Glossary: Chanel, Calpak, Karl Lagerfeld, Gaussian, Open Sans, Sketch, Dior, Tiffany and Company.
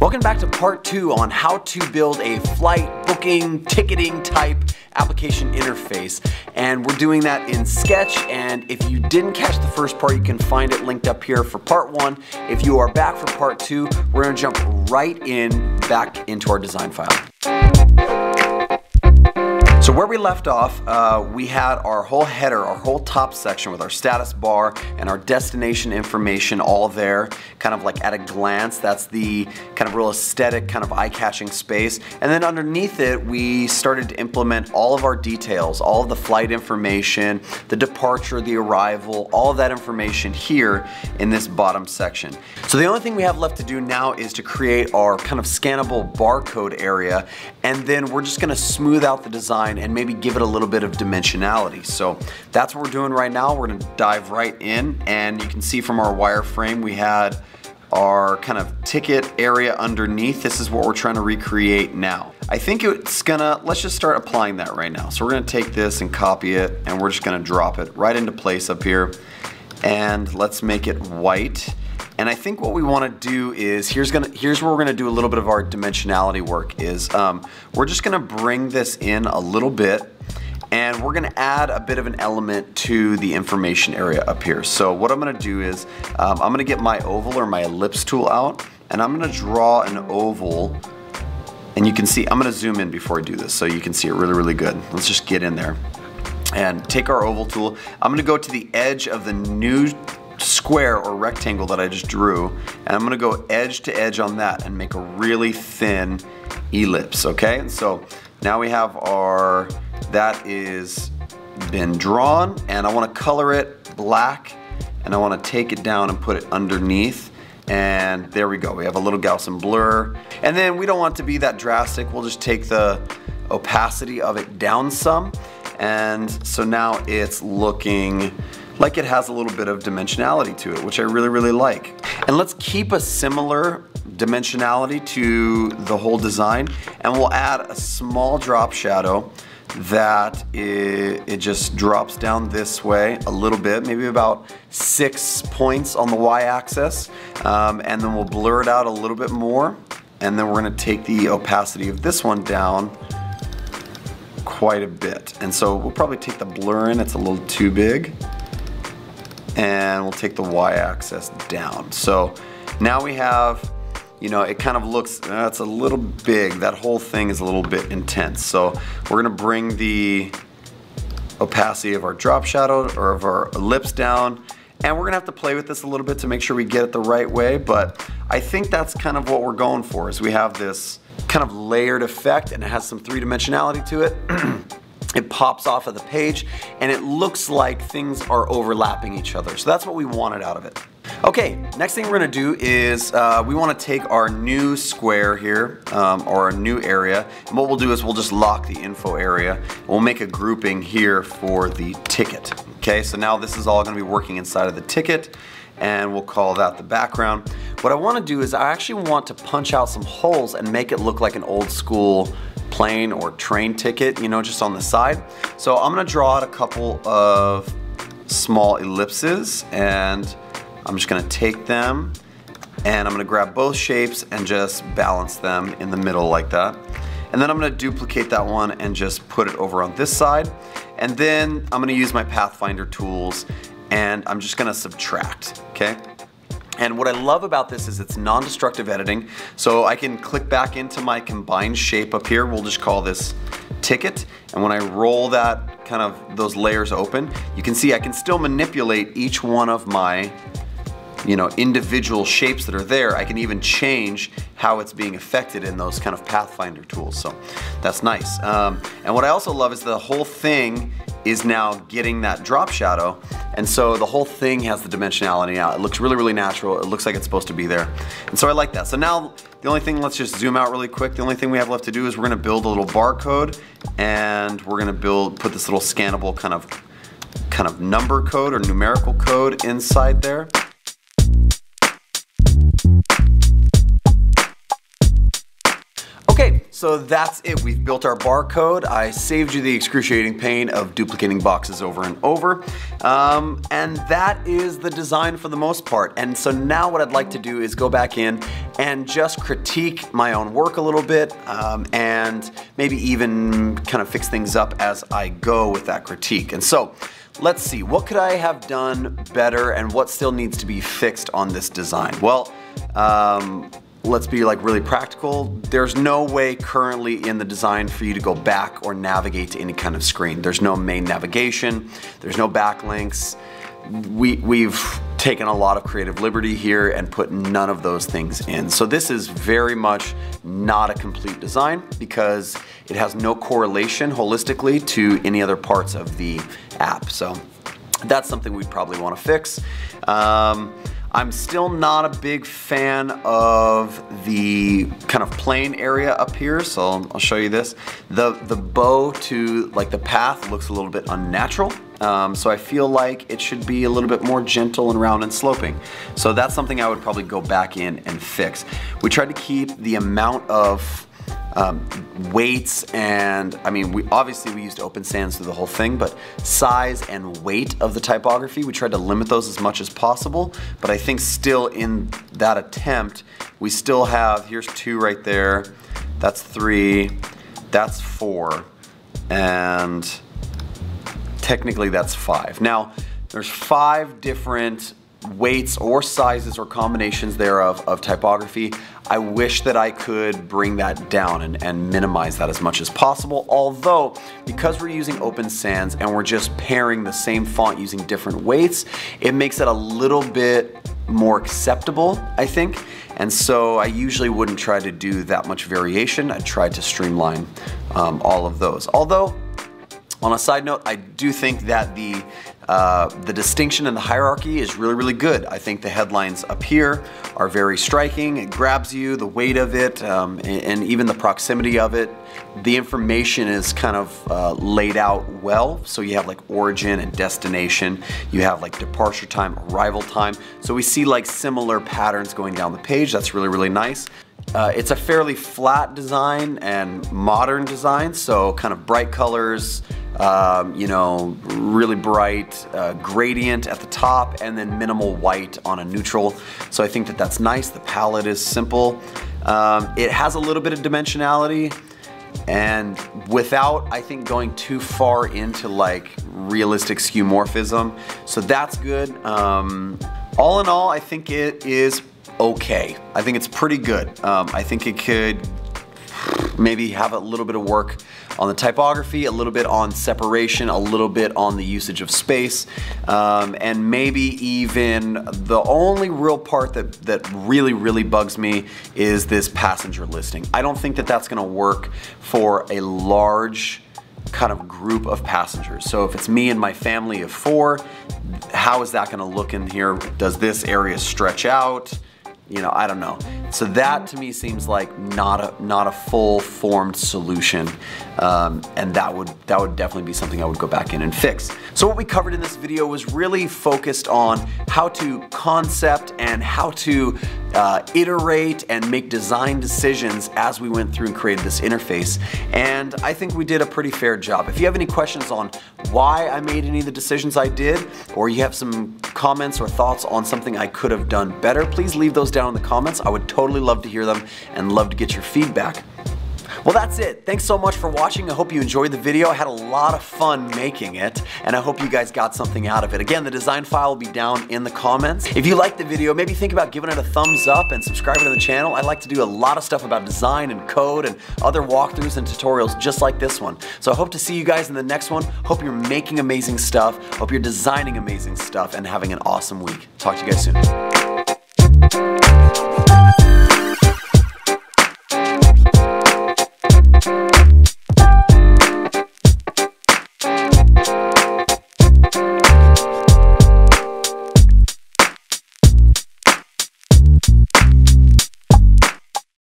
Welcome back to part 2 on how to build a flight booking, ticketing type application interface. And we're doing that in Sketch, and if you didn't catch the first part, you can find it linked up here for part 1. If you are back for part 2, we're gonna jump right back into our design file. So where we left off, we had our whole header, our whole top section with our status bar and our destination information all there, kind of like at a glance. That's the kind of real aesthetic, kind of eye-catching space. And then underneath it, we started to implement all of our details, all of the flight information, the departure, the arrival, all of that information here in this bottom section. So the only thing we have left to do now is to create our kind of scannable barcode area, and then we're just gonna smooth out the design and maybe give it a little bit of dimensionality. So that's what we're doing right now. We're gonna dive right in, and you can see from our wireframe we had our kind of ticket area underneath. This is what we're trying to recreate now. I think it's gonna, let's just start applying that right now. So we're gonna take this and copy it, and we're just gonna drop it right into place up here, and let's make it white. And I think what we wanna do is, here's where we're gonna do a little bit of our dimensionality work is, we're just gonna bring this in a little bit, and we're gonna add a bit of an element to the information area up here. So what I'm gonna do is, I'm gonna get my oval or my ellipse tool out, and I'm gonna draw an oval, and you can see, I'm gonna zoom in before I do this so you can see it really, really good. Let's just get in there and take our oval tool. I'm gonna go to the edge of the new square or rectangle that I just drew, and I'm gonna go edge to edge on that and make a really thin ellipse, okay? And so now we have our, that is been drawn, and I wanna color it black, and I wanna take it down and put it underneath, and there we go. We have a little Gaussian blur, and then we don't want it to be that drastic. We'll just take the opacity of it down some, and so now it's looking like it has a little bit of dimensionality to it, which I really, really like. And let's keep a similar dimensionality to the whole design, and we'll add a small drop shadow that it just drops down this way a little bit, maybe about 6 points on the y-axis, and then we'll blur it out a little bit more, and then we're gonna take the opacity of this one down quite a bit. And so we'll probably take the blur in, it's a little too big, and we'll take the y-axis down. So now we have, you know, it kind of looks, it's a little big, that whole thing is a little bit intense. So we're gonna bring the opacity of our drop shadow or of our ellipse down, and we're gonna have to play with this a little bit to make sure we get it the right way, but I think that's kind of what we're going for, is we have this kind of layered effect, and it has some three-dimensionality to it. It pops off of the page, and it looks like things are overlapping each other. So that's what we wanted out of it. Okay, next thing we're gonna do is we wanna take our new square here, or our new area, and what we'll do is we'll just lock the info area, and we'll make a grouping here for the ticket. Okay, so now this is all gonna be working inside of the ticket, and we'll call that the background. What I wanna do is I actually want to punch out some holes and make it look like an old school plane or train ticket, you know, just on the side. So I'm gonna draw out a couple of small ellipses, and I'm just gonna take them, and I'm gonna grab both shapes and just balance them in the middle like that. And then I'm gonna duplicate that one and just put it over on this side. And then I'm gonna use my Pathfinder tools, and I'm just gonna subtract, okay? And what I love about this is it's non-destructive editing, so I can click back into my combined shape up here. We'll just call this ticket, and when I roll that, kind of those layers open, you can see I can still manipulate each one of my, you know, individual shapes that are there. I can even change how it's being affected in those kind of Pathfinder tools, so that's nice. And what I also love is the whole thing is now getting that drop shadow, and so the whole thing has the dimensionality now. It looks really, really natural. It looks like it's supposed to be there, and so I like that. So now the only thing, let's just zoom out really quick, the only thing we have left to do is we're gonna build a little barcode, and we're gonna put this little scannable kind of number code or numerical code inside there. So that's it, we've built our barcode. I saved you the excruciating pain of duplicating boxes over and over. And that is the design for the most part. And so now what I'd like to do is go back in and just critique my own work a little bit and maybe even kind of fix things up as I go with that critique. And so let's see, what could I have done better and what still needs to be fixed on this design? Well, let's be like really practical. There's no way currently in the design for you to go back or navigate to any kind of screen. There's no main navigation. There's no backlinks. We've taken a lot of creative liberty here and put none of those things in. So this is very much not a complete design because it has no correlation holistically to any other parts of the app. So that's something we probably want to fix. I'm still not a big fan of the kind of plain area up here, so I'll show you this. The bow to like the path looks a little bit unnatural, so I feel like it should be a little bit more gentle and round and sloping. So that's something I would probably go back in and fix. We tried to keep the amount of weights and, I mean, we used Open Sans through the whole thing, but size and weight of the typography, we tried to limit those as much as possible, but I think still in that attempt, we still have, here's 2 right there, that's 3, that's 4, and technically that's 5. Now, there's 5 different weights or sizes or combinations thereof of typography. I wish that I could bring that down and minimize that as much as possible. Although, because we're using Open Sans and we're just pairing the same font using different weights, it makes it a little bit more acceptable, I think. And so I usually wouldn't try to do that much variation. I tried to streamline all of those. Although, on a side note, I do think that the distinction and the hierarchy is really, really good. I think the headlines up here are very striking. It grabs you, the weight of it, and even the proximity of it. The information is kind of laid out well. So you have like origin and destination. You have like departure time, arrival time. So we see like similar patterns going down the page. That's really, really nice. It's a fairly flat design and modern design, so kind of bright colors, you know, really bright gradient at the top and then minimal white on a neutral. So I think that that's nice. The palette is simple. It has a little bit of dimensionality and without, I think, going too far into like realistic skeuomorphism. So that's good. All in all, I think it is okay. I think it's pretty good. I think it could maybe have a little bit of work on the typography, a little bit on separation, a little bit on the usage of space, and maybe even the only real part that really, really bugs me is this passenger listing. I don't think that that's gonna work for a large kind of group of passengers. So if it's me and my family of 4, how is that gonna look in here? Does this area stretch out? You know, I don't know. So that to me seems like not a full formed solution, and that would definitely be something I would go back in and fix. So what we covered in this video was really focused on how to concept and how to iterate and make design decisions as we went through and created this interface. And I think we did a pretty fair job. If you have any questions on why I made any of the decisions I did, or you have some comments or thoughts on something I could have done better, please leave those down in the comments. I would totally love to hear them and love to get your feedback. Well, that's it. Thanks so much for watching. I hope you enjoyed the video. I had a lot of fun making it, and I hope you guys got something out of it. Again, the design file will be down in the comments. If you liked the video, maybe think about giving it a thumbs up and subscribing to the channel. I like to do a lot of stuff about design and code and other walkthroughs and tutorials just like this one. So I hope to see you guys in the next one. Hope you're making amazing stuff. Hope you're designing amazing stuff and having an awesome week. Talk to you guys soon.